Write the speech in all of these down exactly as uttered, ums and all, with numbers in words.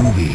Ruby.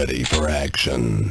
ready for action.